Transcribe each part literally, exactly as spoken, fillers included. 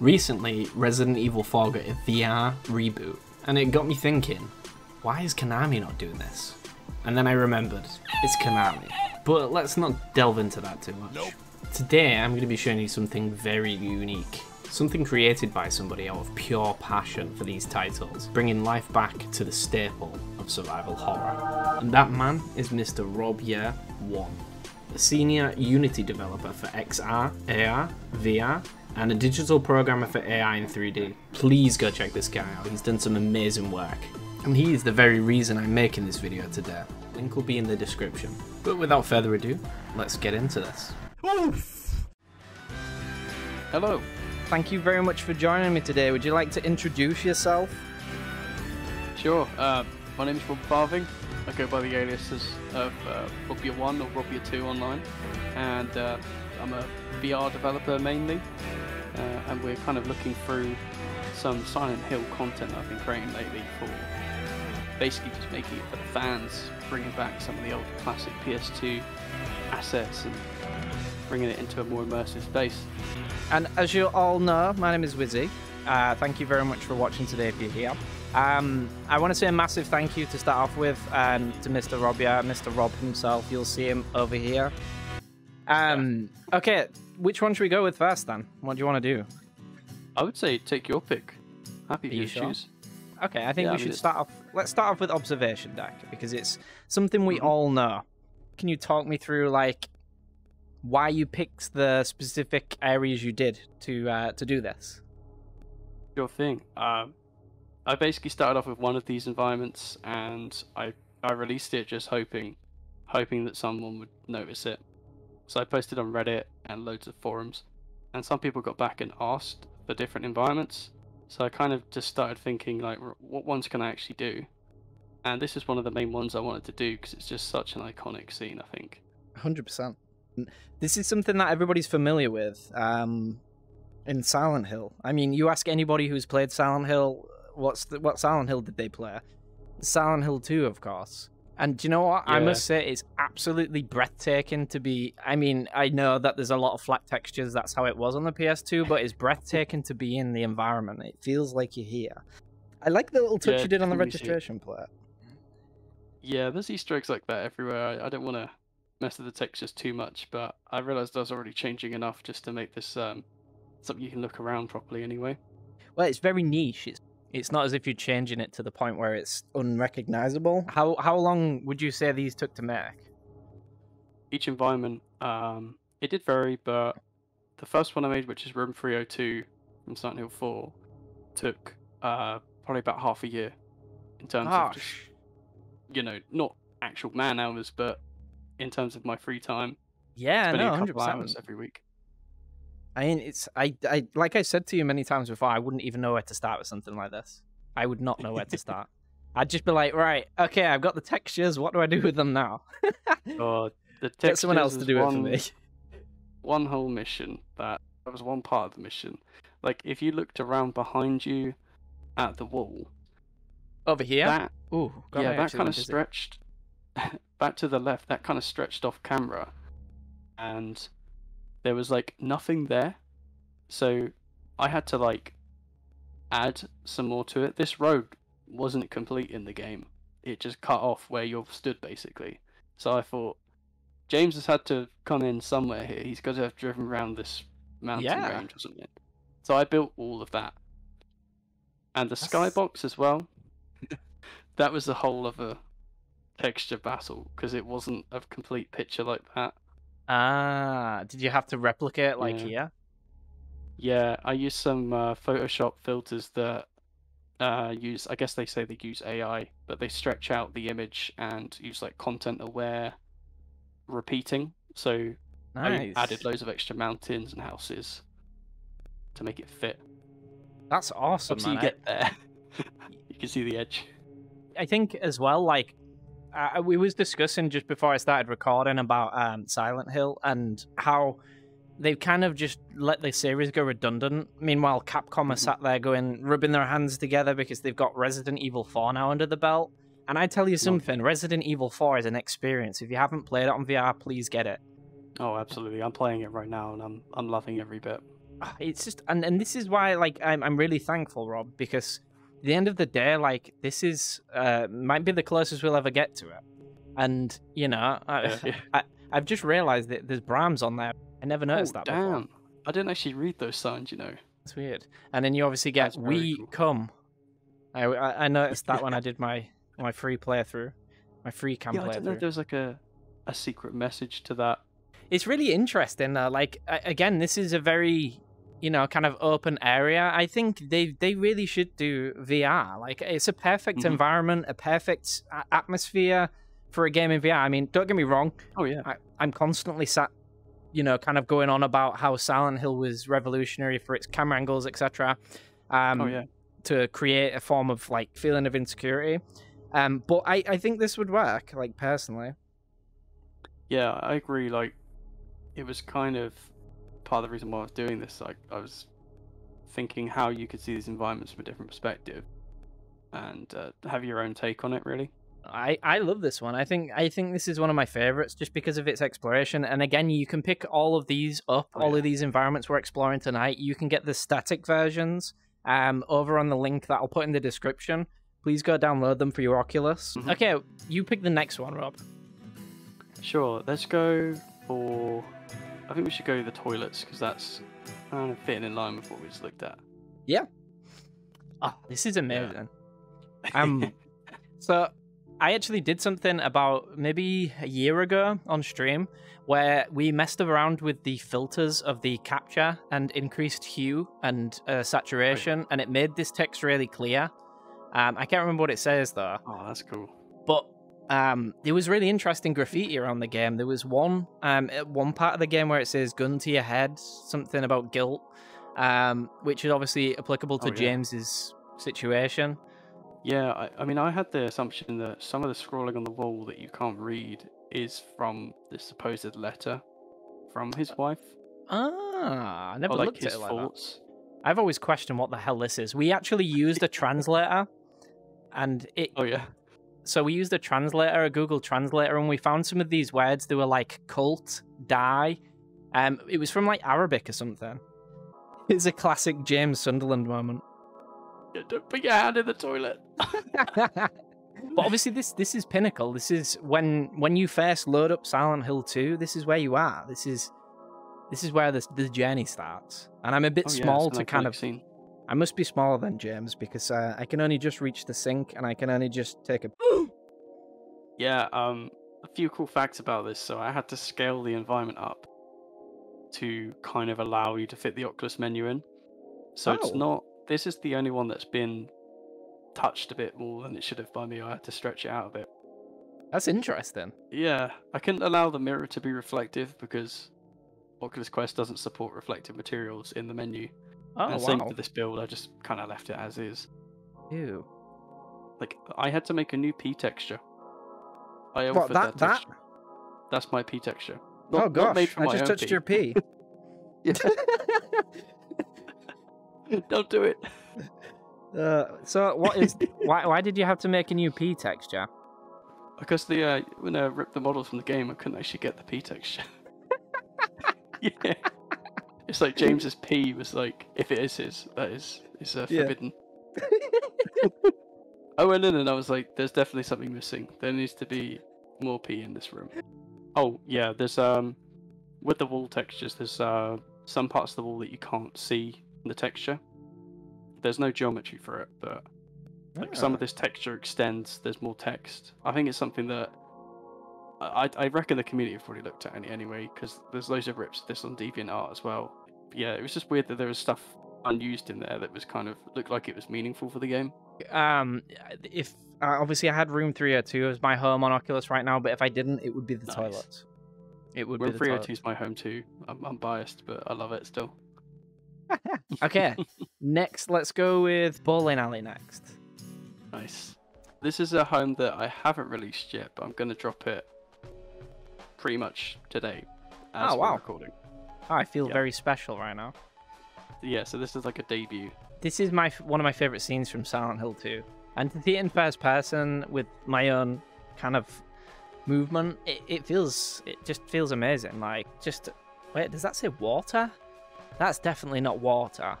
Recently, Resident Evil four got a V R reboot, and it got me thinking, why is Konami not doing this? And then I remembered, it's Konami. But let's not delve into that too much. Nope. Today I'm going to be showing you something very unique. Something created by somebody out of pure passion for these titles, bringing life back to the staple of survival horror. And that man is Mister Robyer one, a senior Unity developer for X R, A R, V R, and a digital programmer for A I and three D. Please go check this guy out, he's done some amazing work. And he is the very reason I'm making this video today. Link will be in the description. But without further ado, let's get into this. Oof. Hello, thank you very much for joining me today. Would you like to introduce yourself? Sure, uh, my name is Rob Farthing. I go by the aliases of uh, Robyer one or Robyer two online. And uh, I'm a V R developer mainly. Uh, and we're kind of looking through some Silent Hill content that I've been creating lately for basically just making it for the fans, bringing back some of the old classic P S two assets and bringing it into a more immersive space. And as you all know, my name is Wizzy. Uh, thank you very much for watching today if you're here. Um, I want to say a massive thank you to start off with um, to Mister Robyer, Mister Rob himself. You'll see him over here. Um, okay, which one should we go with first then? What do you want to do? I would say take your pick. Happy to choose. Okay, I think yeah, we I mean, should it's... start off. Let's start off with observation deck because it's something we all know. Can you talk me through like why you picked the specific areas you did to uh, to do this? Sure thing. Um, I basically started off with one of these environments, and I I released it just hoping hoping that someone would notice it. So I posted on Reddit and loads of forums, and some people got back and asked for different environments. So I kind of just started thinking like, what ones can I actually do? And this is one of the main ones I wanted to do because it's just such an iconic scene, I think. one hundred percent. This is something that everybody's familiar with um, in Silent Hill. I mean, you ask anybody who's played Silent Hill, what's the, what Silent Hill did they play? Silent Hill two, of course. And do you know what? Yeah. I must say it's absolutely breathtaking to be... I mean, I know that there's a lot of flat textures. That's how it was on the P S two, but it's breathtaking to be in the environment. It feels like you're here. I like the little touch yeah, you did on the registration plate. Yeah, there's Easter eggs like that everywhere. I, I don't want to mess with the textures too much, but I realised I was already changing enough just to make this um, something you can look around properly anyway. Well, it's very niche. It's It's not as if you're changing it to the point where it's unrecognizable. How how long would you say these took to make? Each environment, um, it did vary, but the first one I made, which is Room three oh two from Silent Hill four, took uh, probably about half a year in terms Gosh. of, just, you know, not actual man hours, but in terms of my free time. Yeah, no, a couple one hundred percent. Hours every week. I mean, it's I, I like I said to you many times before, I wouldn't even know where to start with something like this. I would not know where to start. I'd just be like, right, okay, I've got the textures. What do I do with them now? Oh, the textures. Get someone else to do one, it for me. One whole mission. That that was one part of the mission. Like if you looked around behind you at the wall over here. That, Ooh, God, yeah, I that kind of stretched back to the left. That kind of stretched off camera, and there was like nothing there, so I had to like add some more to it. This road wasn't complete in the game, it just cut off where you've stood basically. So I thought, James has had to come in somewhere here, he's got to have driven around this mountain yeah. range or something. So I built all of that. And the That's... skybox as well, that was the whole other texture battle, because it wasn't a complete picture like that. Ah, did you have to replicate like yeah. here? Yeah, I used some uh, Photoshop filters that uh, use, I guess they say they use A I, but they stretch out the image and use like content-aware repeating. So nice. I added loads of extra mountains and houses to make it fit. That's awesome, man. Obviously you get there. You can see the edge. I think as well, like, Uh, we was discussing just before I started recording about um, Silent Hill and how they've kind of just let the series go redundant. Meanwhile, Capcom are sat there going, rubbing their hands together because they've got Resident Evil four now under the belt. And I tell you something, Resident Evil four is an experience. If you haven't played it on V R, please get it. Oh, absolutely. I'm playing it right now and I'm, I'm loving every bit. it's just, and and this is why, like, I'm I'm really thankful, Rob, because at the end of the day, like, this is uh, might be the closest we'll ever get to it. And you know, I, yeah. I I've just realised that there's Brahms on there. I never noticed oh, that damn. before. I didn't actually read those signs, you know. That's weird. And then you obviously get we cool. come. I, I I noticed that when I did my my free playthrough, my free cam yeah, playthrough. I don't know if there's like a a secret message to that. It's really interesting. Uh, like again, this is a very, you know, kind of open area. I think they they really should do V R. Like, it's a perfect mm-hmm. environment, a perfect atmosphere for a game in V R. I mean, don't get me wrong. Oh yeah, I, I'm constantly sat, you know, kind of going on about how Silent Hill was revolutionary for its camera angles, et cetera. Um, oh yeah, to create a form of like feeling of insecurity. Um, but I I think this would work. Like, personally. Yeah, I agree. Like, it was kind of part of the reason why I was doing this. Like, I was thinking how you could see these environments from a different perspective and uh, have your own take on it, really. I, I love this one. I think I think this is one of my favorites just because of its exploration. And again, you can pick all of these up, all yeah. of these environments we're exploring tonight. You can get the static versions um, over on the link that I'll put in the description. Please go download them for your Oculus. Mm-hmm. Okay, you pick the next one, Rob. Sure, let's go for... I think we should go to the toilets, because that's kind of fitting in line with what we just looked at. Yeah. Oh, this is amazing. Yeah. Um, so I actually did something about maybe a year ago on stream where we messed around with the filters of the capture and increased hue and uh, saturation, oh, yeah. and it made this text really clear. Um, I can't remember what it says, though. Oh, that's cool. But... Um, there was really interesting graffiti around the game. There was one um, one part of the game where it says "gun to your head," something about guilt, um, which is obviously applicable to oh, yeah. James's situation. Yeah, I, I mean, I had the assumption that some of the scrolling on the wall that you can't read is from the supposed letter from his wife. Ah, I never or, like, looked his at it like thoughts. That. I've always questioned what the hell this is. We actually used a translator, and it. Oh yeah. So we used a translator, a Google translator, and we found some of these words. They were like cult, die. Um, it was from like Arabic or something. It's a classic James Sunderland moment. Yeah, don't put your hand in the toilet. But obviously this this is pinnacle. This is when when you first load up Silent Hill two, this is where you are. This is this is where this the journey starts. And I'm a bit oh, small yeah, to kind of scene. I must be smaller than James because uh, I can only just reach the sink and I can only just take a... Yeah, um, a few cool facts about this. So I had to scale the environment up to kind of allow you to fit the Oculus menu in. So oh. it's not... This is the only one that's been touched a bit more than it should have by me. I had to stretch it out a bit. That's interesting. Yeah, I couldn't allow the mirror to be reflective because Oculus Quest doesn't support reflective materials in the menu. Oh, and same wow. for this build, I just kind of left it as is. Ew. Like, I had to make a new P texture. I offered what, that, that texture. That? That's my P texture. Not, oh, gosh. Made from I just touched P. your P. Don't do it. Uh, so, what is... why, why did you have to make a new P texture? Because the uh, when I ripped the models from the game, I couldn't actually get the P texture. Yeah. It's like James's P was like, if it is his, that is, it's uh, forbidden. Yeah. I went in and I was like, there's definitely something missing. There needs to be more P in this room. Oh yeah, there's um, with the wall textures, there's uh some parts of the wall that you can't see in the texture. There's no geometry for it, but like oh. some of this texture extends. There's more text. I think it's something that I, I reckon the community have probably looked at it anyway, because there's loads of rips of this on DeviantArt as well. Yeah, it was just weird that there was stuff unused in there that was kind of looked like it was meaningful for the game. Um, if uh, obviously I had room three oh two as my home on Oculus right now, but if I didn't, it would be the nice. toilet. It would well, be the toilet. Room three oh two is my home too. I'm, I'm biased, but I love it still. Okay, next, let's go with Bowling Alley next. Nice. This is a home that I haven't released yet, but I'm going to drop it pretty much today as oh, wow. we're recording. Oh, I feel yeah. very special right now. Yeah, so this is like a debut. This is my one of my favorite scenes from Silent Hill two. And to see it in first person with my own kind of movement, it, it feels, it just feels amazing. Like, just, wait, does that say water? That's definitely not water.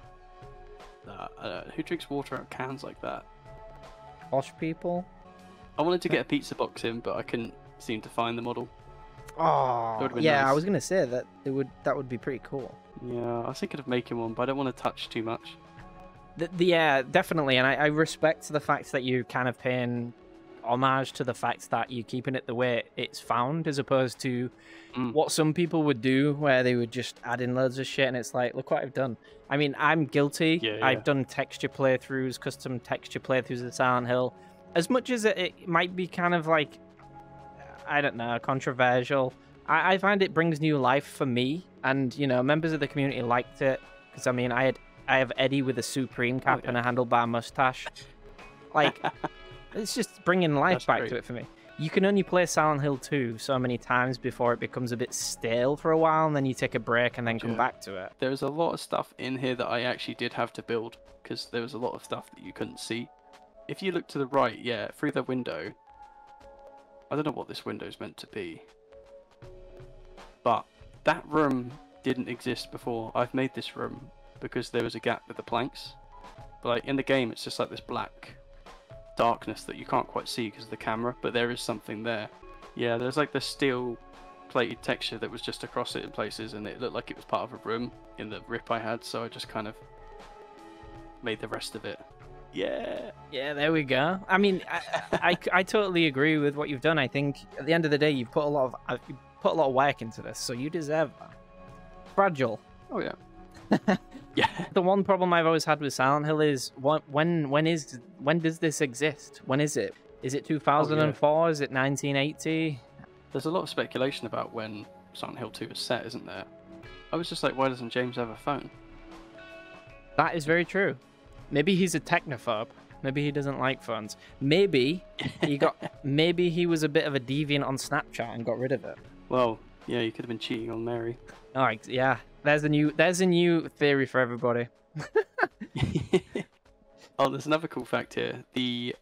Uh, uh, who drinks water out of cans like that? Posh people. I wanted to get a pizza box in, but I couldn't seem to find the model. Oh, yeah, nice. I was gonna say that it would that would be pretty cool. Yeah, I was thinking of making one, but I don't want to touch too much. The, the, yeah, definitely, and I, I respect the fact that you kind of paying homage to the fact that you're keeping it the way it's found, as opposed to mm. what some people would do, where they would just add in loads of shit, and it's like, look what I've done. I mean, I'm guilty. Yeah, yeah. I've done texture playthroughs, custom texture playthroughs of Silent Hill. As much as it, it might be kind of like, I don't know, controversial, I, I find it brings new life for me, and you know, members of the community liked it, because I mean, I had I have Eddie with a Supreme cap oh, yeah. and a handlebar mustache. Like, it's just bringing life That's back great. to it for me. You can only play Silent Hill two so many times before it becomes a bit stale for a while, and then you take a break and then come yeah. back to it. There's a lot of stuff in here that I actually did have to build, because there was a lot of stuff that you couldn't see. If you look to the right, yeah, through the window, I don't know what this window's meant to be, but that room didn't exist before. I've made this room because there was a gap with the planks. But like in the game, it's just like this black darkness that you can't quite see because of the camera, but there is something there. Yeah, there's like the steel plated texture that was just across it in places, and it looked like it was part of a room in the rip I had, so I just kind of made the rest of it. Yeah. Yeah, there we go. I mean, I, I, I totally agree with what you've done. I think at the end of the day, you've put a lot of you put a lot of work into this, so you deserve that. Fragile. Oh yeah. Yeah. The one problem I've always had with Silent Hill is what, when when is when does this exist? When is it? Is it two thousand four? Oh, yeah. Is it nineteen eighty? There's a lot of speculation about when Silent Hill two is set, isn't there? I was just like, why doesn't James have a phone? That is very true. Maybe he's a technophobe. Maybe he doesn't like phones. Maybe he got. Maybe he was a bit of a deviant on Snapchat and got rid of it. Well, yeah, you could have been cheating on Mary. All right, yeah. There's a new. There's a new theory for everybody. Oh, there's another cool fact here. The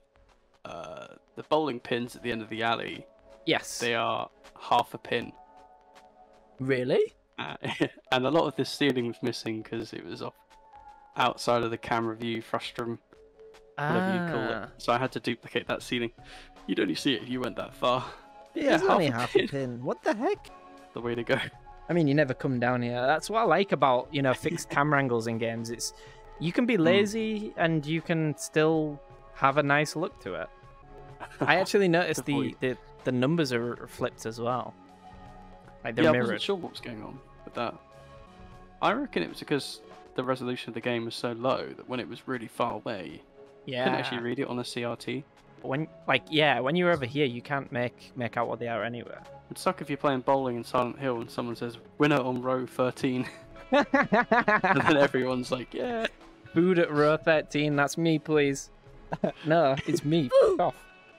uh, the bowling pins at the end of the alley. Yes. They are half a pin. Really? Uh, and a lot of this ceiling was missing because it was off. Outside of the camera view frustrum, whatever ah. you call it. So I had to duplicate that ceiling. You'd only see it if you went that far. Yeah, half only a half pin. a pin. What the heck? The way to go. I mean, you never come down here. That's what I like about, you know, fixed camera angles in games. It's you can be lazy mm. and you can still have a nice look to it. I actually noticed the, the the numbers are flipped as well. Like they're yeah, mirrored. I wasn't sure what was going on with that. I reckon it was because the resolution of the game was so low that when it was really far away, yeah, you couldn't actually read it on a C R T. When, like, yeah, when you're over here, you can't make make out what they are anywhere. It'd suck if you're playing bowling in Silent Hill and someone says winner on row thirteen, and then everyone's like, yeah, food at row thirteen. That's me, please. No, it's me. Fuck off.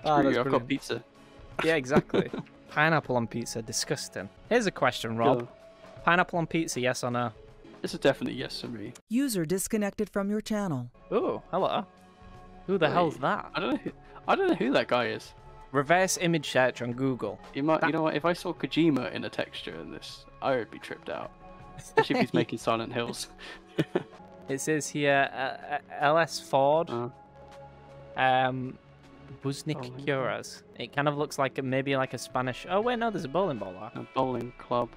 Oh, that's I've got pizza. Yeah, exactly. Pineapple on pizza, disgusting. Here's a question, Rob. Yeah. Pineapple on pizza, yes or no? It's a definite yes for me. User disconnected from your channel. Oh, hello. Who the Wait, hell's that? I don't know. Who, I don't know who that guy is. Reverse image search on Google. You might. That... You know what? If I saw Kojima in a texture in this, I would be tripped out. Especially if he's making Silent Hills. It says here, uh, uh, L S Ford, uh. um, Buznik oh, Curas. It kind of looks like a, maybe like a Spanish. Oh wait, no, there's a bowling ball. There. A bowling club.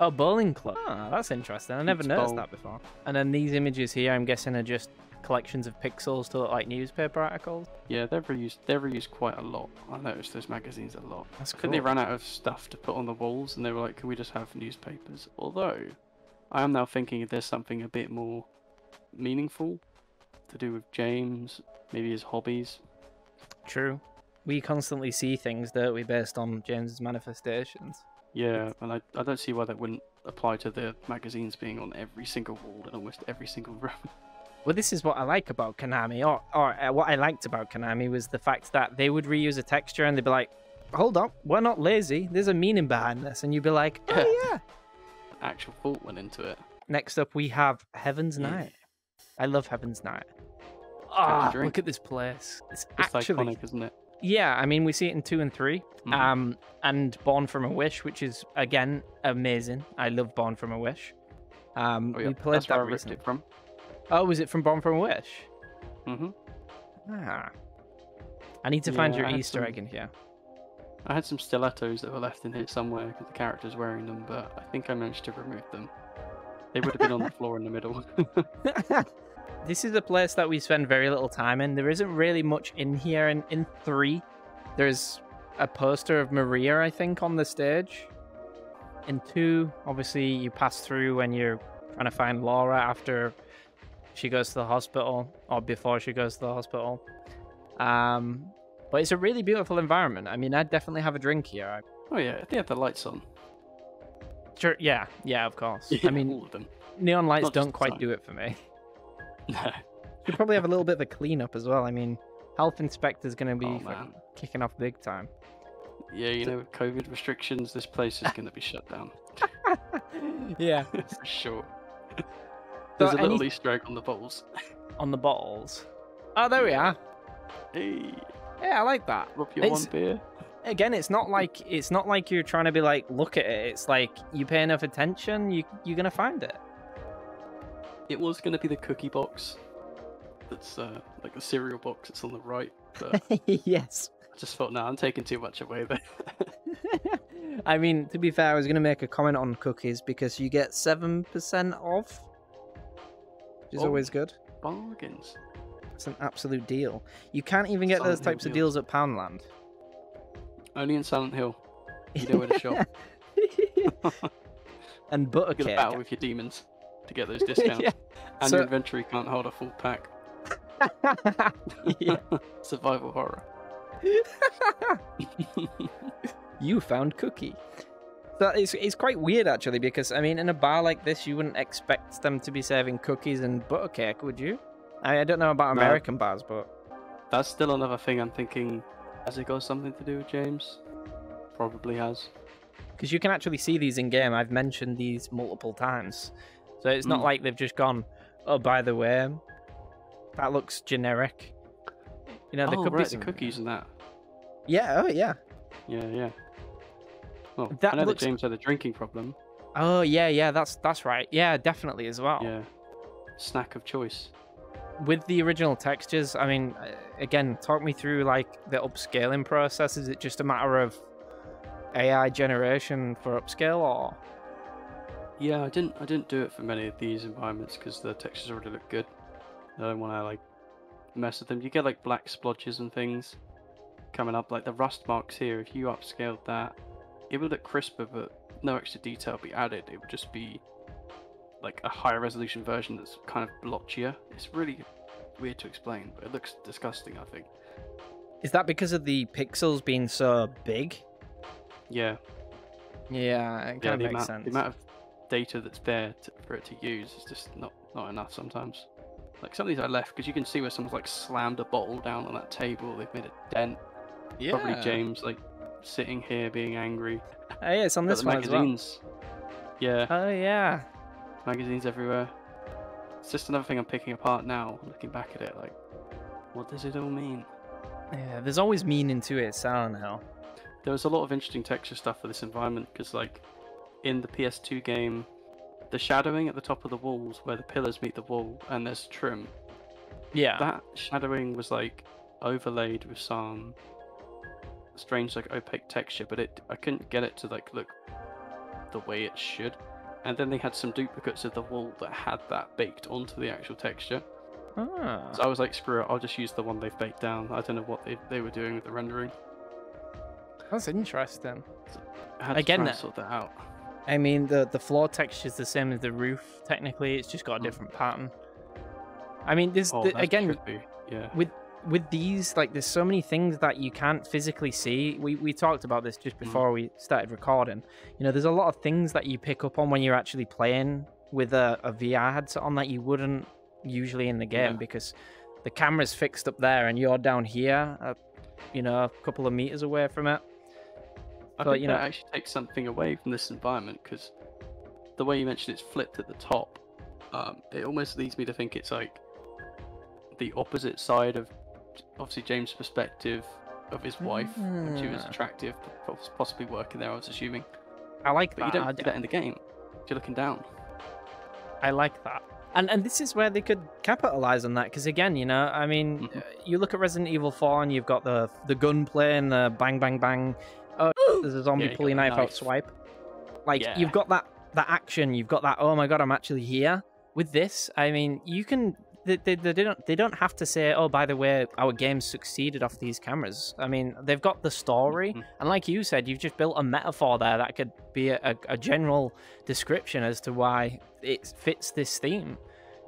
Oh, bowling club. Ah, that's interesting. I never it's noticed bowl. that before. And then these images here, I'm guessing, are just collections of pixels to look like newspaper articles. Yeah, they're reused. They're reused quite a lot. I noticed those magazines a lot. That's cool. I think they ran out of stuff to put on the walls, and they were like, "Can we just have newspapers?" Although, I am now thinking if there's something a bit more meaningful to do with James, maybe his hobbies. True. We constantly see things, don't we, based on James's manifestations. Yeah, and I, I don't see why that wouldn't apply to the magazines being on every single wall and almost every single room. Well, this is what I like about Konami, or, or uh, what I liked about Konami was the fact that they would reuse a texture and they'd be like, hold on, we're not lazy, there's a meaning behind this. And you'd be like, oh yeah. Actual thought went into it. Next up, we have Heaven's yeah. Night. I love Heaven's Night. Ah, oh, look at this place. It's, it's actually... iconic, isn't it? Yeah, I mean, we see it in two and three, mm-hmm. um, and Born from a Wish, which is, again, amazing. I love Born from a Wish. Um, oh, yeah. We played That's that recently. Ripped it from. Oh, was it from Born from a Wish? Mm-hmm. Ah. I need to yeah, find your Easter some... egg in here. I had some stilettos that were left in here somewhere because the character's wearing them, but I think I managed to remove them. They would have been on the floor in the middle. This is a place that we spend very little time in. There isn't really much in here. And in three, there's a poster of Maria, I think, on the stage. In two, obviously, you pass through when you're trying to find Laura after she goes to the hospital, or before she goes to the hospital. Um, but it's a really beautiful environment. I mean, I'd definitely have a drink here. Oh, yeah. They have the lights on. Sure, yeah, yeah, of course. Yeah, I mean, all of them. Neon lights Not don't quite do it for me. No. You probably have a little bit of a cleanup as well. I mean, health inspector's going to be oh, like, kicking off big time. Yeah, you so... know, with COVID restrictions, this place is going to be shut down. Yeah. For sure. There's so a any... little Easter egg on the bottles. On the bottles? Oh, there we are. Hey. Yeah, I like that. Rub your one beer. Again, it's not like it's not like you're trying to be like, look at it. It's like you pay enough attention, you you're gonna find it. It was gonna be the cookie box. That's uh, like the cereal box. It's on the right. But yes. I just thought, no, nah, I'm taking too much away there. I mean, to be fair, I was gonna make a comment on cookies because you get seven percent off, which is oh, always good. Bargains. It's an absolute deal. You can't even get Silent those types Hill of deals deal. at Poundland. Only in Silent Hill. You know where to shop. And butter cake. You're going to battle with your demons to get those discounts. Yeah. And so... your inventory can't hold a full pack. Survival horror. You found Cookie. That is, it's quite weird, actually, because, I mean, in a bar like this, you wouldn't expect them to be serving cookies and butter cake, would you? I don't know about American no. bars, but... That's still another thing I'm thinking... Has it got something to do with James? Probably has. Because you can actually see these in-game. I've mentioned these multiple times. So it's mm. not like they've just gone, oh, by the way, that looks generic. You know, there oh, could right, be some... the cookies and that. Yeah, oh, yeah. Yeah, yeah. Well, that I know looks... that James had a drinking problem. Oh, yeah, yeah, that's, that's right. Yeah, definitely as well. Yeah. Snack of choice. With the original textures, I mean, again, talk me through, like, the upscaling process. Is it just a matter of A I generation for upscale, or...? Yeah, I didn't I didn't do it for many of these environments because the textures already look good. I don't want to, like, mess with them. You get, like, black splotches and things coming up. Like, the rust marks here, if you upscaled that, it would look crisper, but no extra detail would be added. It would just be... like a higher resolution version that's kind of blotchier. It's really weird to explain, but it looks disgusting, I think. Is that because of the pixels being so big? Yeah. Yeah, it kind yeah, of makes amount, sense. The amount of data that's there to, for it to use is just not, not enough sometimes. Like some of these I left because you can see where someone's like slammed a bottle down on that table. They've made a dent. Yeah. Probably James like sitting here being angry. Oh yeah, it's on this one magazines. As well. Yeah. Oh yeah. Magazines everywhere. It's just another thing I'm picking apart now, looking back at it, like, what does it all mean? Yeah, there's always meaning to it, Silent Hill. There was a lot of interesting texture stuff for this environment, because, like, in the P S two game, the shadowing at the top of the walls, where the pillars meet the wall, and there's trim. Yeah. That shadowing was, like, overlaid with some strange, like, opaque texture, but it I couldn't get it to, like, look the way it should. And then they had some duplicates of the wall that had that baked onto the actual texture. Ah. So I was like, screw it, I'll just use the one they've baked down. I don't know what they, they were doing with the rendering. That's interesting. So I had Again, to try and sort that out. I mean, the, the floor texture is the same as the roof, technically. It's just got a different oh. pattern. I mean, this oh, the, again, yeah. with with these, like, there's so many things that you can't physically see. We we talked about this just before mm. we started recording. You know, there's a lot of things that you pick up on when you're actually playing with a, a V R headset on that you wouldn't usually in the game yeah. because the camera's fixed up there and you're down here, uh, you know, a couple of meters away from it. I but, think you know, that actually takes something away from this environment because the way you mentioned it's flipped at the top, um, it almost leads me to think it's like the opposite side of obviously James' perspective of his wife, mm. which she was attractive, possibly working there, I was assuming. I like but that. But you don't do that in the game. You're looking down. I like that. And, and this is where they could capitalize on that, because again, you know, I mean, mm-hmm. you look at Resident Evil four and you've got the the gunplay and the bang, bang, bang. Oh, there's a zombie yeah, pulling knife, knife out swipe. Like, yeah. you've got that, that action. You've got that, oh my God, I'm actually here. With this, I mean, you can... They, they, they, don't, they don't have to say, oh, by the way, our game succeeded off these cameras. I mean, they've got the story. Mm-hmm. And like you said, you've just built a metaphor there that could be a, a general description as to why it fits this theme.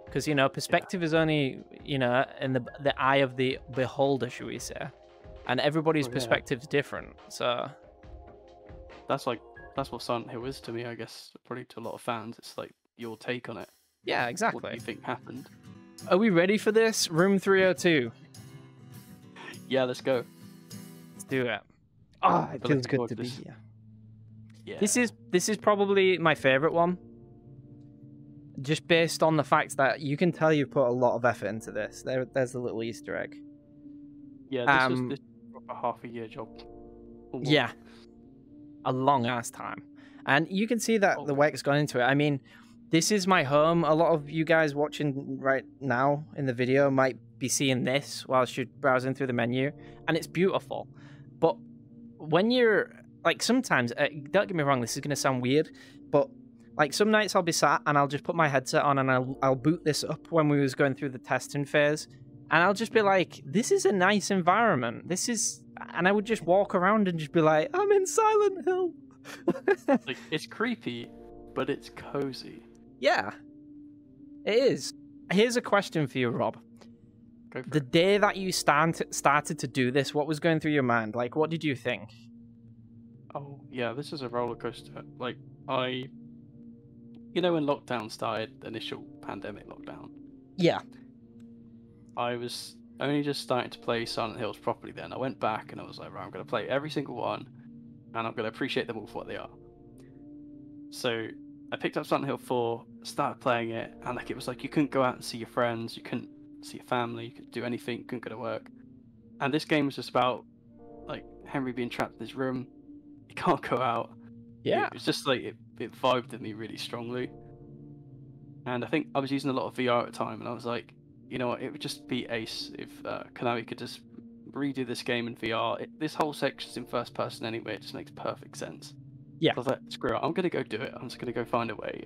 Because, you know, perspective yeah. is only, you know, in the, the eye of the beholder, should we say. And everybody's oh, yeah. perspective's different, so... That's like, that's what Silent Hill is to me, I guess, probably to a lot of fans. It's like your take on it. Yeah, exactly. What do you think happened? Are we ready for this? Room three oh two. Yeah, let's go. Let's do it. Oh, it feels good to be here. Yeah. This is this is probably my favorite one. Just based on the fact that you can tell you've put a lot of effort into this. There, there's a little Easter egg. Yeah, this um, was this a half a year job. Almost. Yeah. A long ass time. And you can see that oh. the work's gone into it. I mean, this is my home. A lot of you guys watching right now in the video might be seeing this whilst you're browsing through the menu, and it's beautiful. But when you're, like, sometimes, uh, don't get me wrong, this is going to sound weird, but, like, some nights I'll be sat and I'll just put my headset on and I'll, I'll boot this up when we was going through the testing phase, and I'll just be like, this is a nice environment. This is, and I would just walk around and just be like, I'm in Silent Hill. Like, it's creepy, but it's cozy. Yeah, it is. Here's a question for you, Rob. Go for the it. day that you start, started to do this, what was going through your mind? Like, what did you think? Oh, yeah, this is a roller coaster. Like, I... You know when lockdown started, the initial pandemic lockdown? Yeah. I was only just starting to play Silent Hills properly then. I went back and I was like, right, I'm going to play every single one, and I'm going to appreciate them all for what they are. So... I picked up Silent Hill four, started playing it, and like it was like you couldn't go out and see your friends, you couldn't see your family, you couldn't do anything, you couldn't go to work. And this game was just about like Henry being trapped in his room, he can't go out. Yeah. It was just like it, it vibed at me really strongly. And I think I was using a lot of V R at the time, and I was like, you know what, it would just be ace if uh, Konami could just redo this game in V R. It, this whole section's in first person anyway, it just makes perfect sense. Yeah. I was like, screw it, I'm going to go do it. I'm just going to go find a way.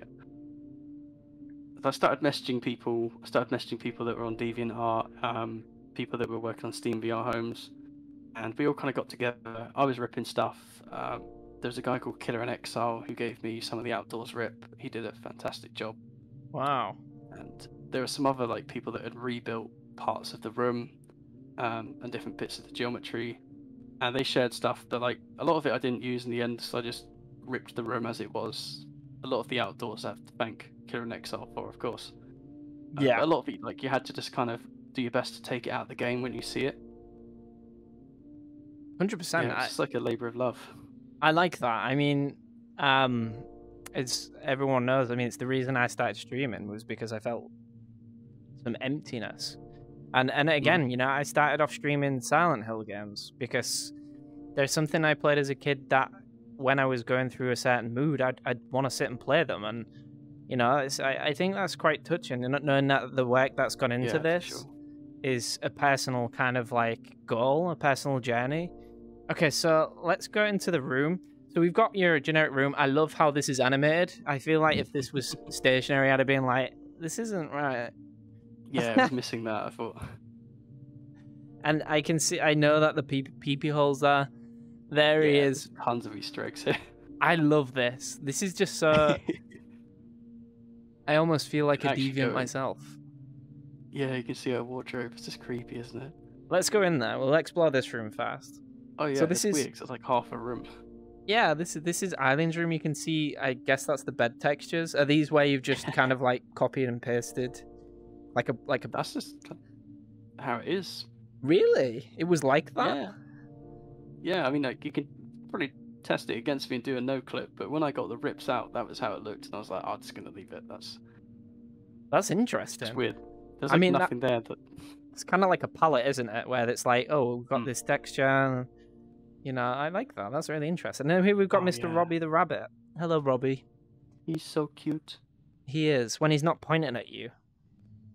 I started messaging people. I started messaging people that were on DeviantArt, um, people that were working on Steam V R homes. And we all kind of got together. I was ripping stuff. Um, there was a guy called Killer in Exile who gave me some of the outdoors rip. He did a fantastic job. Wow. And there were some other like people that had rebuilt parts of the room um, and different bits of the geometry. And they shared stuff that, like, a lot of it I didn't use in the end, so I just ripped the room as it was. A lot of the outdoors I have to thank Killer in Exile for, of course. Yeah. Um, a lot of it, like, you had to just kind of do your best to take it out of the game when you see it. one hundred percent. Yeah, it's I, like a labour of love. I like that. I mean, um, it's everyone knows. I mean, it's the reason I started streaming was because I felt some emptiness. And, and again, mm. you know, I started off streaming Silent Hill games because there's something I played as a kid that when I was going through a certain mood, I'd, I'd want to sit and play them. And, you know, it's, I, I think that's quite touching. And knowing that the work that's gone into yeah, this sure. is a personal kind of like goal, a personal journey. Okay, so let's go into the room. So we've got your generic room. I love how this is animated. I feel like if this was stationary, I'd have been like, this isn't right. Yeah, I was missing that, I thought. And I can see, I know that the pee-pee holes are. There yeah, he is. Tons of Easter eggs here. I love this. This is just so... I almost feel like a deviant going. myself. Yeah, you can see our wardrobe. It's just creepy, isn't it? Let's go in there. We'll explore this room first. Oh yeah, so this is weird, 'cause it's like half a room. Yeah, this is this is Eileen's room. You can see, I guess that's the bed textures. Are these where you've just kind of like copied and pasted? Like a like a that's just how it is. Really? It was like that? Yeah. Yeah, I mean, like you can probably test it against me and do a no clip, but when I got the rips out, that was how it looked, and I was like, oh, I'm just gonna leave it. That's that's interesting. It's weird. There's like I mean, nothing that... there. That... It's kind of like a palette, isn't it? Where it's like, oh, we've got mm. this texture. You know, I like that. That's really interesting. And then here we've got oh, Mister Yeah. Robbie the Rabbit. Hello, Robbie. He's so cute. He is, when he's not pointing at you.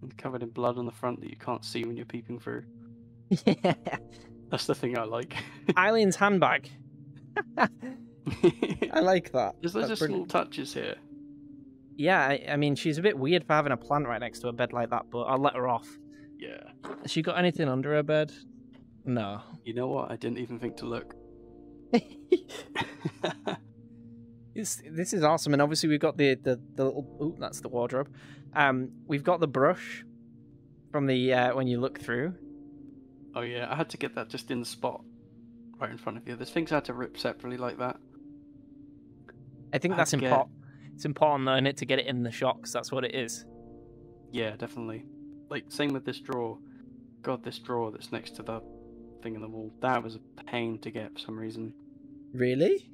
And covered in blood on the front that you can't see when you're peeping through. Yeah. That's the thing I like. Eileen's handbag. I like that. There's loads of small touches here. Yeah, I, I mean, she's a bit weird for having a plant right next to a bed like that, but I'll let her off. Yeah. Has she got anything under her bed? No. You know what? I didn't even think to look. It's, this is awesome, and obviously we've got the the, the little. Ooh, that's the wardrobe. Um, we've got the brush from the uh, when you look through. Oh yeah, I had to get that just in the spot, right in front of you. There's things I had to rip separately like that. I think I that's important. Get... It's important though, isn't it, to get it in the shot, because that's what it is. Yeah, definitely. Like same with this drawer. God, this drawer that's next to the thing in the wall. That was a pain to get for some reason. Really?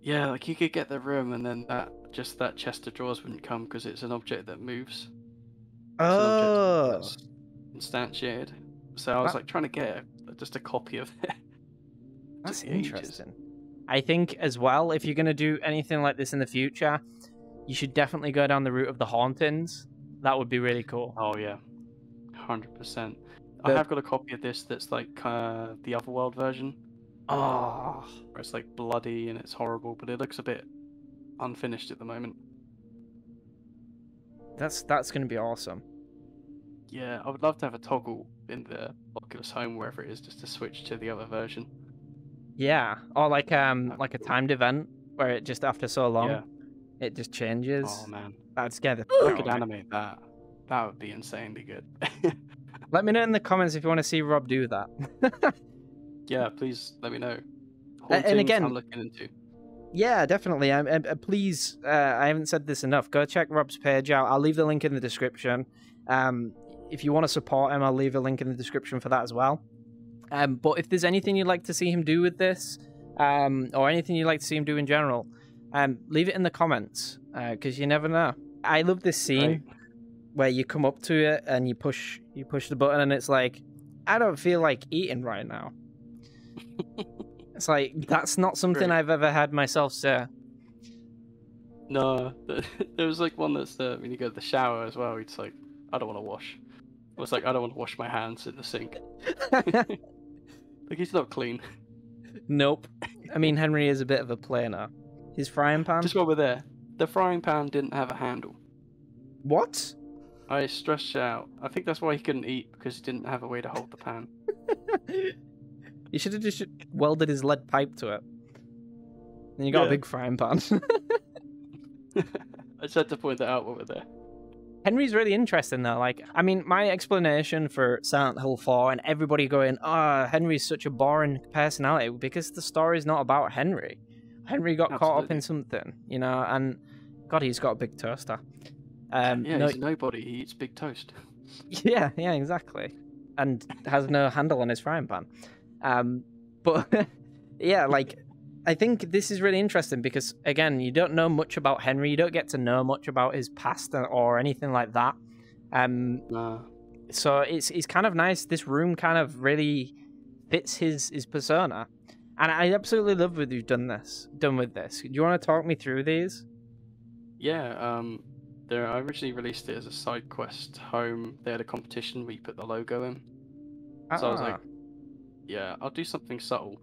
Yeah, like you could get the room, and then that just that chest of drawers wouldn't come because it's an object that moves. Oh. It's an object that's instantiated. So I was that... like trying to get just a copy of it. That's interesting. I think as well, if you're going to do anything like this in the future, you should definitely go down the route of the hauntings. That would be really cool. Oh yeah, one hundred percent. I have got a copy of this that's like uh, the Otherworld version. Oh, where it's like bloody and it's horrible, but it looks a bit unfinished at the moment. That's that's going to be awesome. Yeah, I would love to have a toggle in the Oculus Home, wherever it is, just to switch to the other version. Yeah, or like um like a timed event where it just after so long, yeah. It just changes. Oh man, that'd scare the. I could animate that. That would be insanely good. Let me know in the comments if you want to see Rob do that. Yeah, please let me know. Uh, and again, I'm looking into. Yeah, definitely. I, I, please, uh, I haven't said this enough. Go check Rob's page out. I'll leave the link in the description. Um, if you want to support him, I'll leave a link in the description for that as well. Um, but if there's anything you'd like to see him do with this, um, or anything you'd like to see him do in general, um, leave it in the comments, because uh, you never know. I love this scene right. where you come up to it and you push, you push the button, and it's like, I don't feel like eating right now. It's like, that's not something I've ever had myself, sir. No, there was like one that's uh, when you go to the shower as well, it's like, I don't want to wash. It was like, I don't want to wash my hands in the sink. Like, he's not clean. Nope. I mean, Henry is a bit of a planer. His frying pan? Just while we're there, the frying pan didn't have a handle. What? I stressed out. I think that's why he couldn't eat, because he didn't have a way to hold the pan. You should have just welded his lead pipe to it. And you got yeah. a big frying pan. I just had to point that out over there. Henry's really interesting though. Like, I mean, my explanation for Silent Hill four and everybody going, oh, Henry's such a boring personality, because the story's not about Henry. Henry got Absolutely. Caught up in something, you know, and God, he's got a big toaster. Um, yeah, no, he's nobody. He eats big toast. Yeah, yeah, exactly. And has no handle on his frying pan. Um, but yeah, like, I think this is really interesting because, again, you don't know much about Henry. You don't get to know much about his past or anything like that. Um, uh, so it's, it's kind of nice. This room kind of really fits his, his persona. And I absolutely love what you've done this, done with this. Do you want to talk me through these? Yeah. Um, there, I originally released it as a SideQuest Home. They had a competition where you put the logo in. So ah. I was like, yeah, I'll do something subtle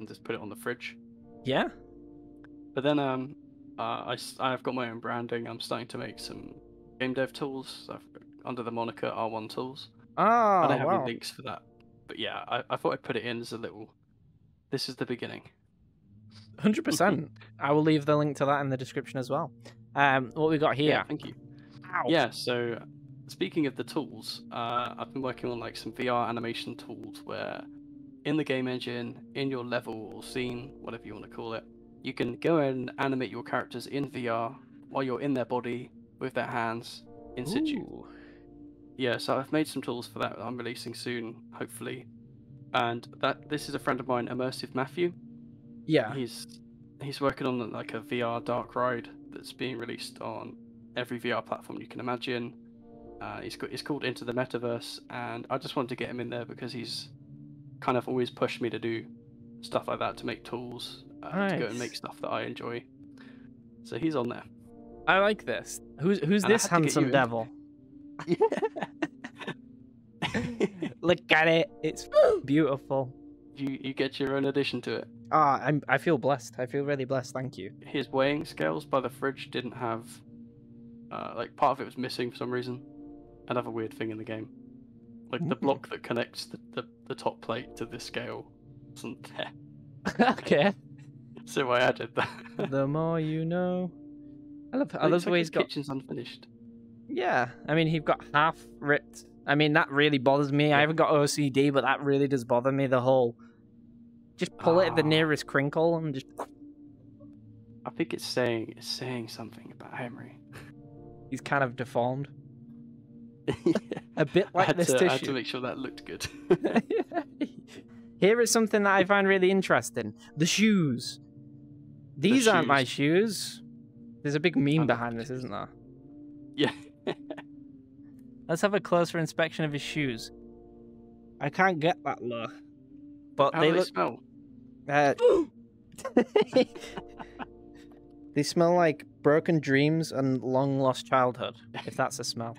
and just put it on the fridge. Yeah. But then um, uh, I, I've got my own branding. I'm starting to make some game dev tools I've, under the moniker R one tools. Oh, I don't have wow. any links for that. But yeah, I, I thought I'd put it in as a little, this is the beginning. one hundred percent. I will leave the link to that in the description as well. Um, what we got here. Yeah, thank you. Ow. Yeah, so speaking of the tools, uh, I've been working on like some V R animation tools where... in the game engine, in your level or scene, whatever you want to call it, you can go and animate your characters in V R while you're in their body with their hands in situ. Ooh. Yeah, so I've made some tools for that, that I'm releasing soon, hopefully. And that this is a friend of mine, Immersive Matthew. Yeah. He's he's working on like a V R dark ride that's being released on every V R platform you can imagine. Uh, he's got, it's called Into the Metaverse, and I just wanted to get him in there because he's kind of always pushed me to do stuff like that, to make tools, uh, nice. To go and make stuff that I enjoy. So he's on there. I like this. Who's who's this handsome devil? Look at it. It's beautiful. You you get your own addition to it. Ah, oh, I'm I feel blessed. I feel really blessed. Thank you. His weighing scales by the fridge didn't have, uh, like part of it was missing for some reason. Another weird thing in the game, like mm-hmm. the block that connects the, the the top plate to the scale wasn't there. Okay. So I added that. The more you know. I love, I love the way he's got... kitchen's unfinished. Yeah, I mean, he's got half ripped. I mean, that really bothers me. Yeah. I haven't got O C D, but that really does bother me. The whole, just pull oh. it at the nearest crinkle and just. I think it's saying it's saying something about Henry. He's kind of deformed. Yeah. A bit like this to, tissue. I had to make sure that looked good. Here is something that I find really interesting: the shoes. These the aren't shoes. my shoes. There's a big meme behind this, isn't there? Yeah. Let's have a closer inspection of his shoes. I can't get that look. But How they do look. They smell? Uh... They smell like broken dreams and long lost childhood, if that's a smell.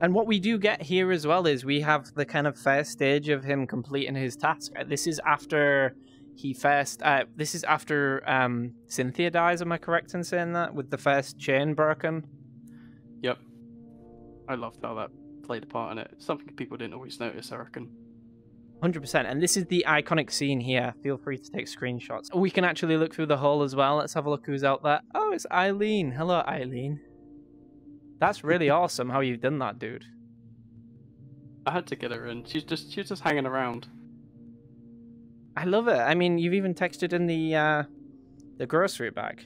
And what we do get here as well is we have the kind of first stage of him completing his task. This is after. He first, uh, this is after um, Cynthia dies, am I correct in saying that? With the first chain broken? Yep. I loved how that played a part in it. It's something people didn't always notice, I reckon. one hundred percent. And this is the iconic scene here. Feel free to take screenshots. We can actually look through the hole as well. Let's have a look who's out there. Oh, it's Eileen. Hello, Eileen. That's really awesome how you've done that, dude. I had to get her in. She's just, she's just hanging around. I love it. I mean, you've even textured in the uh, the grocery bag.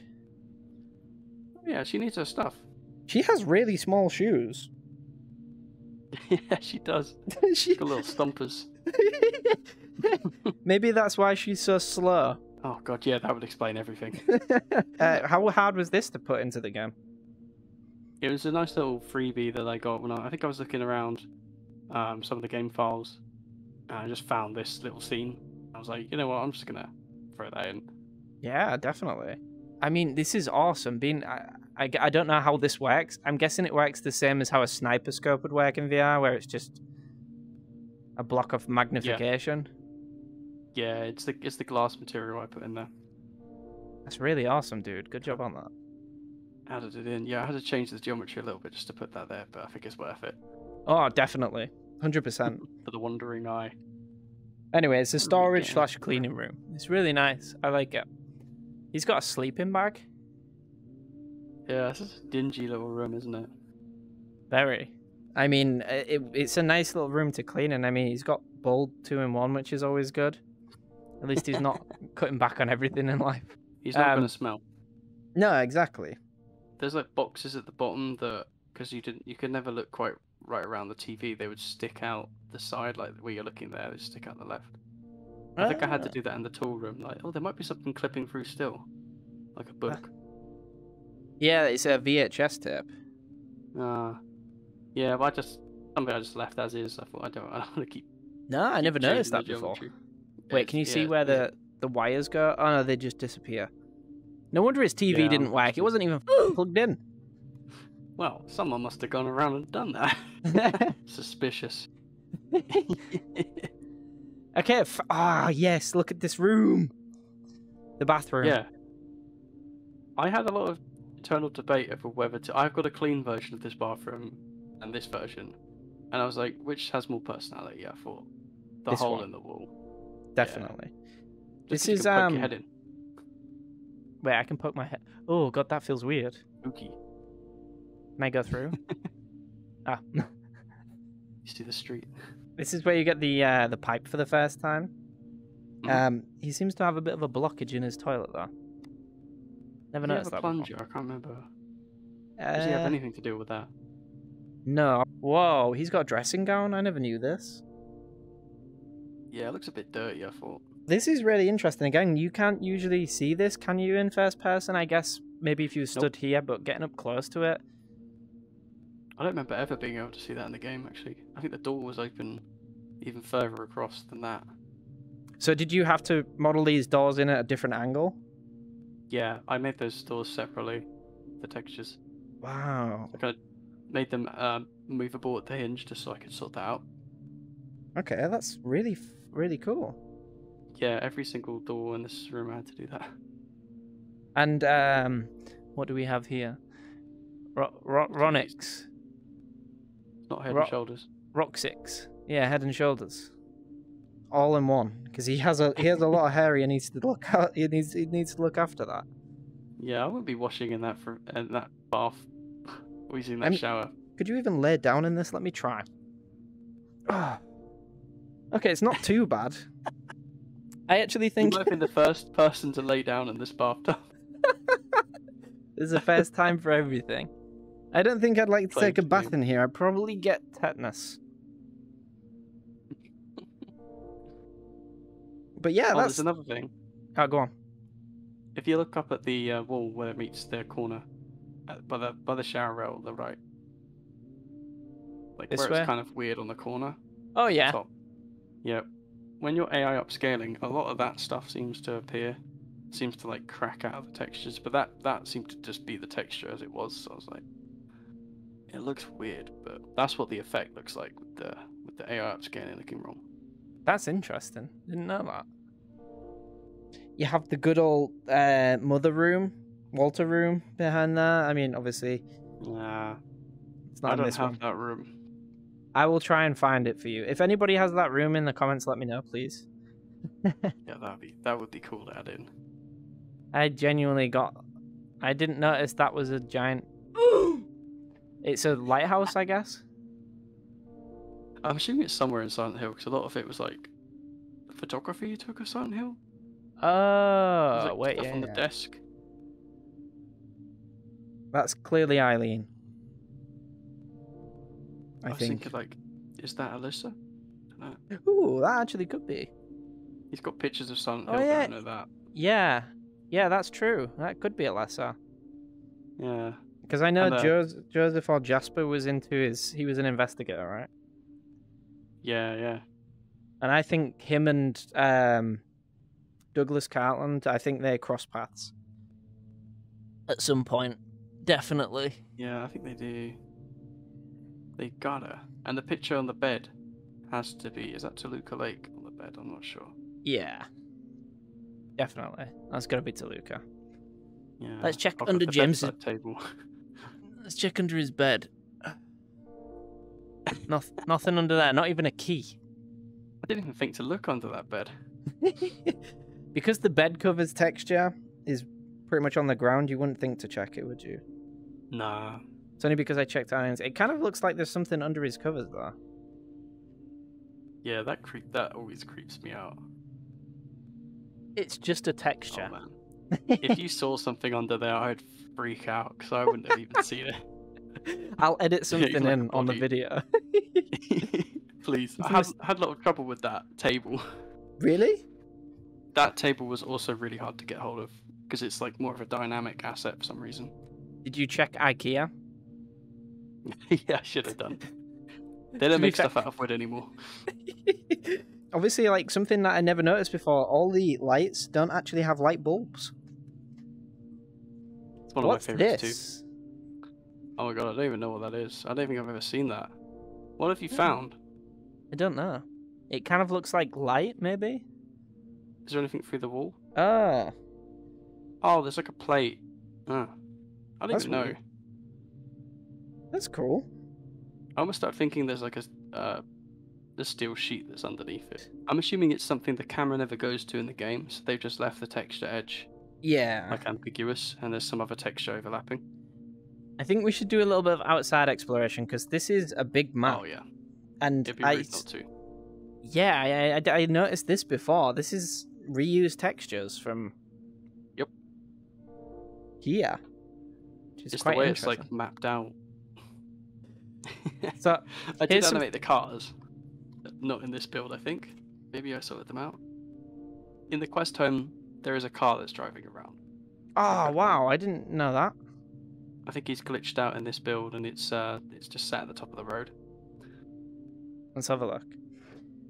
Yeah, she needs her stuff. She has really small shoes. Yeah, she does. She... She's got little stumpers. Maybe that's why she's so slow. Oh, God, yeah, that would explain everything. uh, how hard was this to put into the game? It was a nice little freebie that I got when I... I think I was looking around um, some of the game files, and I just found this little scene. I was like, you know what, I'm just gonna throw that in. Yeah, definitely. I mean, this is awesome. Being, I, I, I don't know how this works. I'm guessing it works the same as how a sniper scope would work in V R, where it's just a block of magnification. Yeah, yeah it's the it's the glass material I put in there. That's really awesome, dude. Good job on that. Added it in. Yeah, I had to change the geometry a little bit just to put that there, but I think it's worth it. Oh, definitely, one hundred percent. For the wandering eye. Anyway, it's a storage slash cleaning room. It's really nice. I like it. He's got a sleeping bag. Yeah, it's a dingy little room, isn't it? Very. I mean, it, it's a nice little room to clean, and I mean, he's got bold two in one, which is always good. At least he's not cutting back on everything in life. He's not um, going to smell. No, exactly. There's like boxes at the bottom that, because you didn't, you could never look quite right around the T V, they would stick out the side, like where you're looking there, they stick out the left. I ah. think I had to do that in the tool room, like, oh, there might be something clipping through still, like a book. Yeah, it's a V H S tape. Uh, yeah, but I just, something I just left as is, I thought, I don't, I don't want to keep... No, I never noticed that before. Wait, can you yeah, see where yeah. the, the wires go? Oh no, they just disappear. No wonder his T V yeah, didn't work, it wasn't even plugged in. Well, someone must have gone around and done that. Suspicious. Okay. Ah, oh, yes. Look at this room. The bathroom. Yeah. I had a lot of internal debate over whether to... I've got a clean version of this bathroom and this version. And I was like, which has more personality, I thought? The this hole one. in the wall. Definitely. Yeah. This Just is... You can poke um... your head in. Wait, I can poke my head. Oh, God, that feels weird. Spooky. May I go through? Ah. You see the street. This is where you get the uh, the pipe for the first time. Mm. Um, he seems to have a bit of a blockage in his toilet, though. Never Did noticed he have a that plunger? Before. I can't remember. Uh, Does he have anything to do with that? No. Whoa, he's got a dressing gown? I never knew this. Yeah, it looks a bit dirty, I thought. This is really interesting. Again, you can't usually see this, can you, in first person? I guess maybe if you stood nope. here, but getting up close to it. I don't remember ever being able to see that in the game, actually. I think the door was open even further across than that. So did you have to model these doors in at a different angle? Yeah, I made those doors separately, the textures. Wow. Like I made them uh, move aboard the hinge just so I could sort that out. Okay, that's really, really cool. Yeah, every single door in this room I had to do that. And um, what do we have here? Ro Ro Ronix. Not Head Ro and Shoulders. Roxix. Yeah, Head and Shoulders. All in one, because he has a he has a lot of hair. He needs to look out. He needs he needs to look after that. Yeah, I wouldn't be washing in that for in that bath, or using that um, shower. Could you even lay down in this? Let me try. Oh. Okay, it's not too bad. I actually think you might have been the first person to lay down in this bathtub. There's a first time for everything. I don't think I'd like to Claim take a bath to. in here. I'd probably get tetanus. But yeah, oh, that's... there's another thing. Oh, go on. If you look up at the uh, wall where it meets the corner, uh, by the by the shower rail, the right, like this where way? It's kind of weird on the corner. Oh yeah. Top. Yep. When you're A I upscaling, a lot of that stuff seems to appear, seems to like crack out of the textures. But that that seemed to just be the texture as it was. So I was like, it looks weird, but that's what the effect looks like with the with the A I upscaling looking wrong. That's interesting. Didn't know that. You have the good old uh, mother room, Walter room behind there. I mean, obviously. Nah. It's not I in don't this have one. that room. I will try and find it for you. If anybody has that room in the comments, let me know, please. Yeah, that'd be that would be cool to add in. I genuinely got. I didn't notice that was a giant. It's a lighthouse, I guess. I'm assuming it's somewhere in Silent Hill, because a lot of it was like photography you took of Silent Hill. Oh, like wait, yeah, on the yeah. desk. That's clearly Eileen. I, I think. was thinking, like, is that Alyssa? I don't know. Ooh, that actually could be. He's got pictures of Silent Hill. Oh, yeah. I don't know that. Yeah, yeah, that's true. That could be Alyssa. Yeah. Because I know and, uh, Joseph, Joseph or Jasper was into his. He was an investigator, right? Yeah, yeah. And I think him and um, Douglas Cartland, I think they cross paths. At some point. Definitely. Yeah, I think they do. They gotta. And the picture on the bed has to be... Is that Toluca Lake on the bed? I'm not sure. Yeah. Definitely. That's gotta be Toluca. Yeah. Let's check under James's... table. Let's check under his bed. Nothing, nothing under there, not even a key. I didn't even think to look under that bed. Because the bed cover's texture is pretty much on the ground, you wouldn't think to check it, would you? Nah. It's only because I checked irons. It kind of looks like there's something under his covers, though. Yeah, that creep that always creeps me out. It's just a texture. Oh, man. If you saw something under there, I'd freak out, because I wouldn't have even seen it. I'll edit something yeah, like in on the video. Please. I have, had a lot of trouble with that table. Really? That table was also really hard to get hold of because it's like more of a dynamic asset for some reason. Did you check IKEA? Yeah, I should have done. They don't make stuff out of wood anymore. Obviously, like something that I never noticed before, all the lights don't actually have light bulbs. It's one of What's my favorites this? too. Oh my god, I don't even know what that is. I don't think I've ever seen that. What have you found? I don't know. It kind of looks like light, maybe? Is there anything through the wall? Oh. Oh, there's like a plate. Oh. I don't That's even know. Weird. That's cool. I almost start thinking there's like a uh, the steel sheet that's underneath it. I'm assuming it's something the camera never goes to in the game, so they've just left the texture edge. Yeah. Like ambiguous, and there's some other texture overlapping. I think we should do a little bit of outside exploration because this is a big map. Oh yeah, and It'd be I rude not to. Yeah, I, I, I noticed this before. This is reused textures from. Yep. Here. Which is it's quite the way it's like mapped out. So I did animate some... the cars, not in this build. I think maybe I sorted them out. In the Quest Home, there is a car that's driving around. Oh wow! I didn't know that. I think he's glitched out in this build, and it's uh, it's just sat at the top of the road. Let's have a look.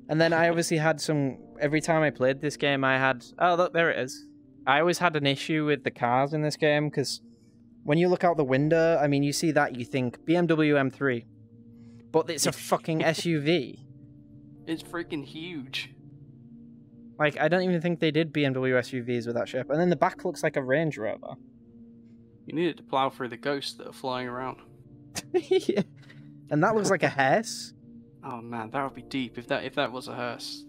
And then I obviously had some... Every time I played this game, I had... Oh, look, there it is. I always had an issue with the cars in this game, because When you look out the window, I mean, you see that, you think B M W M three. But it's a fucking S U V. It's freaking huge. Like, I don't even think they did B M W S U Vs with that ship. And then the back looks like a Range Rover. You needed to plow through the ghosts that are flying around. Yeah. And that looks like a hearse. Oh man, that would be deep if that if that was a hearse.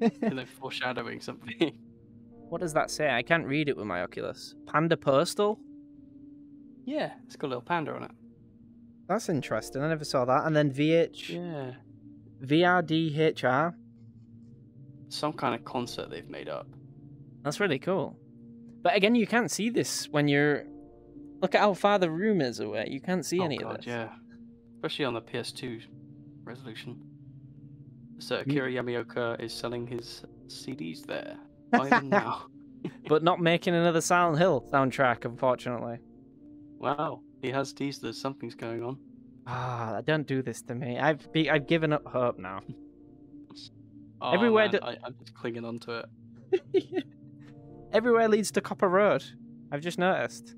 And they're foreshadowing something. What does that say? I can't read it with my Oculus. Panda Postal? Yeah, it's got a little panda on it. That's interesting. I never saw that. And then V H. Yeah. V R D H R. Some kind of concert they've made up. That's really cool. But again, you can't see this when you're... Look at how far the room is away. You can't see oh, any God, of this. Yeah. Especially on the P S two resolution. So Akira Yamaoka is selling his C Ds there. Buy them now. But not making another Silent Hill soundtrack, unfortunately. Wow, he has teased that something's going on. Ah, don't do this to me. I've be I've given up hope now. Oh, everywhere man, I, I'm just clinging onto it. Everywhere leads to Copper Road. I've just noticed.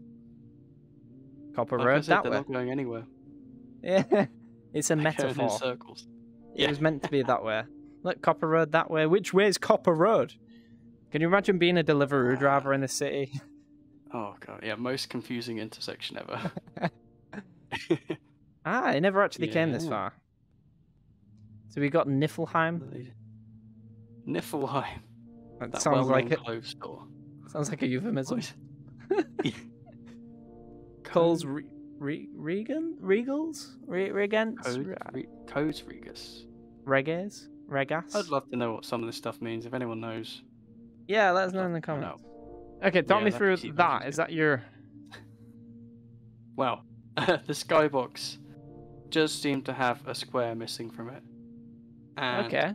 Copper like Road. I said, that they're way. Not going anywhere. Yeah, it's a they're metaphor. In circles. It yeah. was meant to be that way. Look, Copper Road that way. Which way is Copper Road? Can you imagine being a Deliveroo driver in the city? Oh god, yeah, most confusing intersection ever. Ah, it never actually yeah. came this far. So we got Niflheim. Niflheim. That, that sounds like a store. Sounds like a euphemism. Coles Re Re Regan Regals Re Regans Codes, Re Codes Regas Regas Regas. I'd love to know what some of this stuff means. If anyone knows, yeah, let us know in the comments. Okay, talk yeah, me through that. Is that your... Well, the skybox does seem to have a square missing from it. And okay.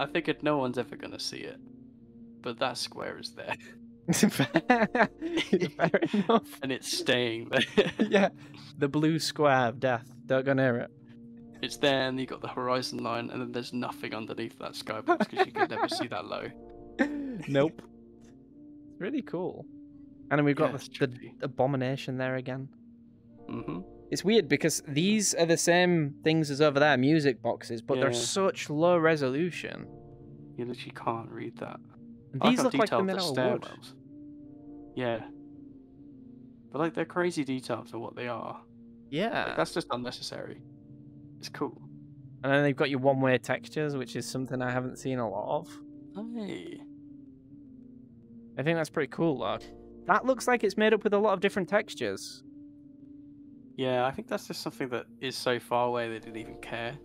I figured no one's ever going to see it. But that square is there. Fair enough. And it's staying there. Yeah, the blue square of death. Don't go near it. It's there, and you've got the horizon line, and then there's nothing underneath that skybox because you could never see that low. Nope. Really cool. And then we've got yeah, the, the abomination there again. Mm-hmm. It's weird because these are the same things as over there, music boxes, but yeah. they're such low resolution. You literally can't read that. And these look like the middle of wood. Yeah. But like, they're crazy details of what they are. Yeah. Like, that's just unnecessary. It's cool. And then they've got your one-way textures, which is something I haven't seen a lot of. Hey. I think that's pretty cool, though. That looks like it's made up with a lot of different textures. Yeah, I think that's just something that is so far away they didn't even care.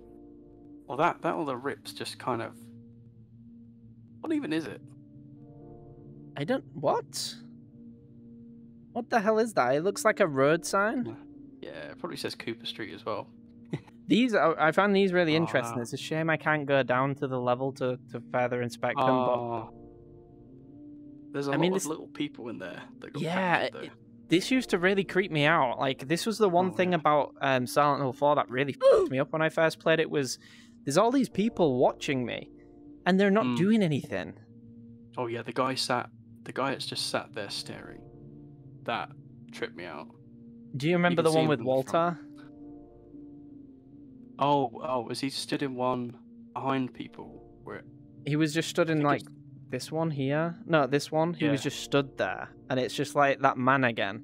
Well, that, that all the rips just kind of... What even is it? I don't... What? What the hell is that? It looks like a road sign. Yeah, it probably says Cooper Street as well. These are, I found these really oh, interesting. Wow. It's a shame I can't go down to the level to, to further inspect oh. them, but... There's a I lot mean, this... of little people in there. That got yeah, captured, it, this used to really creep me out. Like, this was the one oh, thing yeah. about um, Silent Hill four that really fucked me up when I first played it was there's all these people watching me, and they're not mm. doing anything. Oh yeah, the guy sat, the guy that's just sat there staring, that tripped me out. Do you remember you the one with Walter? Oh, oh, was he stood in one behind people? Where it... He was just stood in like. It's... This one here? No, this one. He yeah. was just stood there. And it's just like that man again.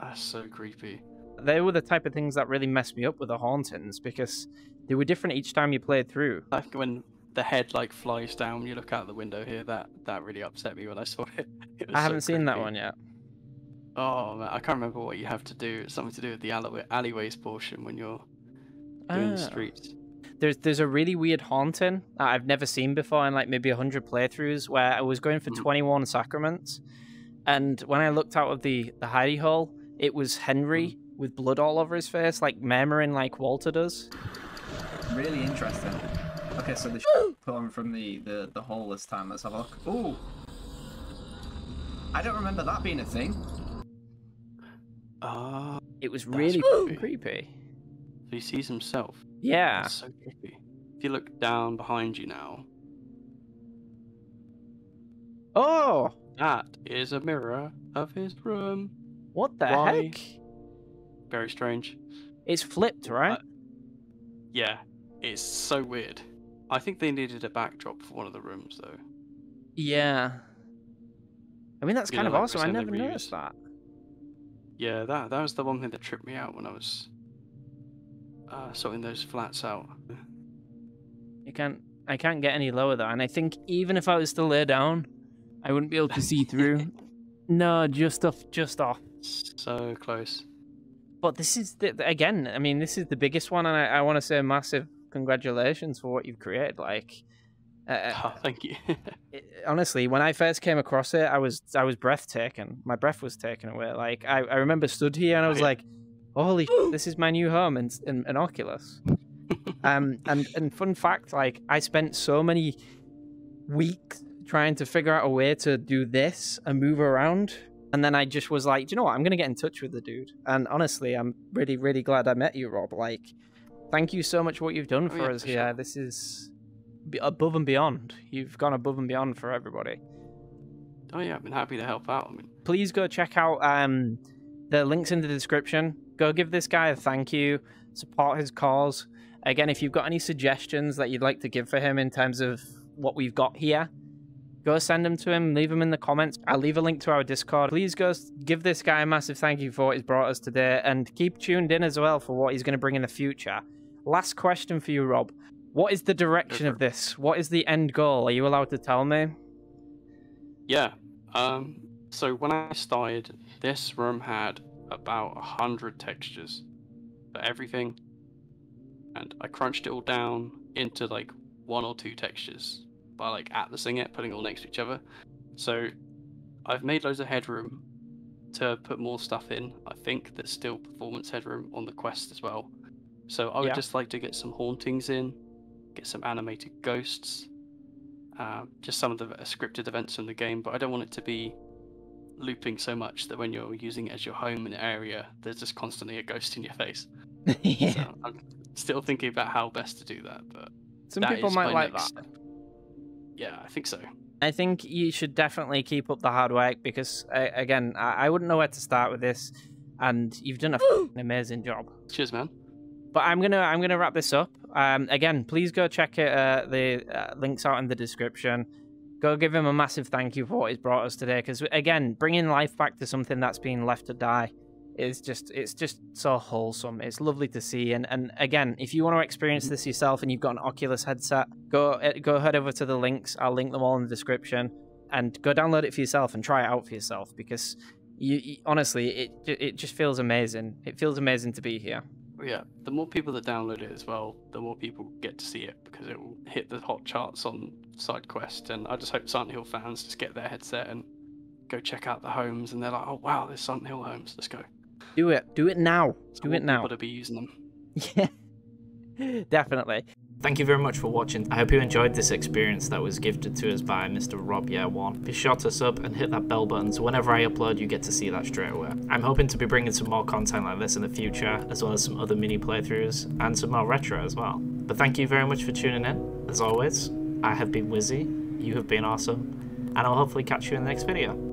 That's so creepy. They were the type of things that really messed me up with the hauntings because they were different each time you played through. Like when the head like flies down, you look out the window here, that, that really upset me when I saw it. It was I haven't so seen creepy. That one yet. Oh, man, I can't remember what you have to do. It's something to do with the alleyway, alleyways portion when you're doing oh. the streets. There's there's a really weird haunting that I've never seen before in like maybe a hundred playthroughs where I was going for mm. twenty-one sacraments, and when I looked out of the, the hidey hole, it was Henry mm. with blood all over his face, like murmuring like Walter does. Really interesting. Okay, so the poem from the, the, the hole this time, let's have a look. Ooh! I don't remember that being a thing. Uh, it was really creepy. creepy. So he sees himself. Yeah. That's so creepy. If you look down behind you now. Oh! That is a mirror of his room. What the Why? heck? Very strange. It's flipped, right? Uh, yeah, it's so weird. I think they needed a backdrop for one of the rooms, though. Yeah. I mean, that's you kind know, of like awesome. I never noticed that. Yeah, that that was the one thing that tripped me out when I was uh, sorting those flats out. I can't, I can't get any lower, though. And I think even if I was to lay down, I wouldn't be able to see through. No, just off, just off. So close. But this is, the, again, I mean, this is the biggest one, and I, I want to say massive congratulations for what you've created. Like, uh, oh, thank you. It, honestly, when I first came across it, I was, I was breathtaken. My breath was taken away. Like, I, I remember stood here and I was like, holy, this is my new home in, in, in Oculus. um, and, and fun fact, like, I spent so many weeks trying to figure out a way to do this and move around. And then I just was like, do you know what? I'm going to get in touch with the dude. And honestly, I'm really, really glad I met you, Rob. Like, thank you so much for what you've done for oh, yeah, us for here. Sure. This is above and beyond. You've gone above and beyond for everybody. Oh, yeah. I've been happy to help out. I mean... Please go check out um, the links in the description. Go give this guy a thank you. Support his cause. Again, if you've got any suggestions that you'd like to give for him in terms of what we've got here, go send them to him, leave them in the comments. I'll leave a link to our Discord. Please go give this guy a massive thank you for what he's brought us today, and keep tuned in as well for what he's going to bring in the future. Last question for you, Rob. What is the direction of this? What is the end goal? Are you allowed to tell me? Yeah. Um, so when I started, this room had about a hundred textures for everything, and I crunched it all down into like one or two textures by like atlasing it, putting it all next to each other. So I've made loads of headroom to put more stuff in. I think there's still performance headroom on the Quest as well. So I would yeah. just like to get some hauntings in, get some animated ghosts, uh, just some of the scripted events from the game, but I don't want it to be looping so much that when you're using it as your home and area, there's just constantly a ghost in your face. Yeah. So I'm still thinking about how best to do that, but some that people might like that. Yeah, I think so. I think you should definitely keep up the hard work because, uh, again, I, I wouldn't know where to start with this, and you've done a f***ing amazing job. Cheers, man. But I'm gonna, I'm gonna wrap this up. Um, again, please go check it, uh, the uh, links out in the description. Go give him a massive thank you for what he's brought us today, because again, bringing life back to something that's been left to die is just, it's just so wholesome. It's lovely to see. And and again, if you want to experience this yourself and you've got an Oculus headset, go go head over to the links. I'll link them all in the description, and go download it for yourself and try it out for yourself, because you, you honestly, it it just feels amazing. It feels amazing to be here. Yeah, the more people that download it as well, the more people get to see it, because it will hit the hot charts on SideQuest. And I just hope Silent Hill fans just get their headset and go check out the homes, and they're like, oh wow, there's Silent Hill homes, let's go. Do it. Do it now. Do it now. Got to be using them. Yeah, definitely. Thank you very much for watching. I hope you enjoyed this experience that was gifted to us by Mister Robyer one. Be sure to sub and hit that bell button so whenever I upload you get to see that straight away. I'm hoping to be bringing some more content like this in the future, as well as some other mini playthroughs and some more retro as well. But thank you very much for tuning in. As always, I have been Wizzy, you have been awesome, and I'll hopefully catch you in the next video.